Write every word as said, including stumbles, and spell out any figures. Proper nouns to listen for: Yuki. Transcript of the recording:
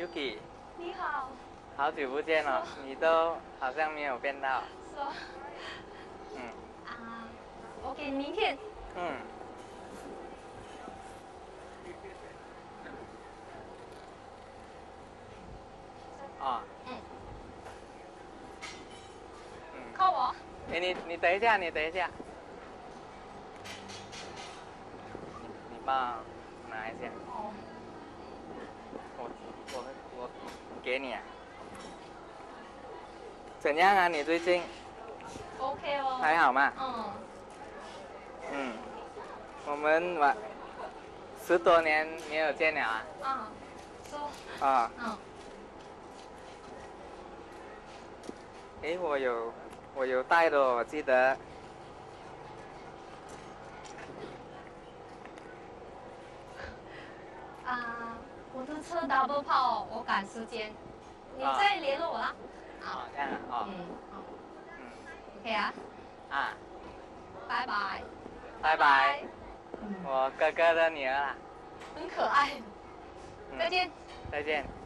Yuki， 你好，好久不见了，你都好像没有变到。说，嗯，啊 ，OK， 明天。嗯。啊。嗯。嗯。靠我。哎，你你等一下，你等一下。你你帮我拿一下。哦。 我我给你啊，怎样啊？你最近 ？OK 哦，还好嘛。嗯。嗯，我们玩十多年没有见了啊。啊，是。啊。嗯。哎，我有我有带的，我记得。啊。 我的车 double 跑，我赶时间，你再联络我啦。好，这样啊，哦，嗯，好，嗯 ，OK 啊，啊，拜拜，拜拜，我哥哥的女儿啦，很可爱，再见，再见。